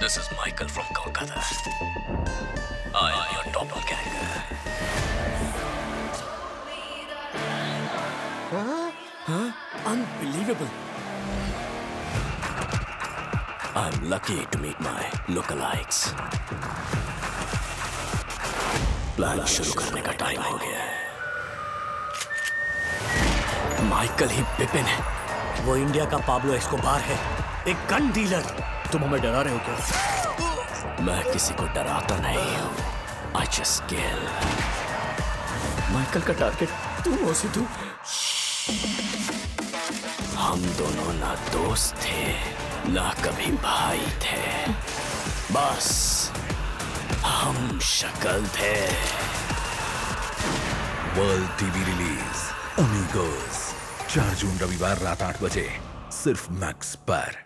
This is Michael from Kolkata. I am your doppelganger. Huh? Huh? Unbelievable. I'm lucky to meet my lookalikes. Plan shuru karne ka time ho gaya hai. Michael hi Bipin hai. वो India का Pablo Escobar है, एक gun dealer. तुम हमें डरा रहे हो क्या? मैं किसी को डराता नहीं हूँ. I just kill. माइकल का टारगेट तुम हो सिद्धू. हम दोनों ना दोस्त थे ना कभी भाई थे. बस हम शक्ल थे. वर्ल्ड टीवी रिलीज अमीगोस 4 जून रविवार रात 8 बजे सिर्फ मैक्स पर.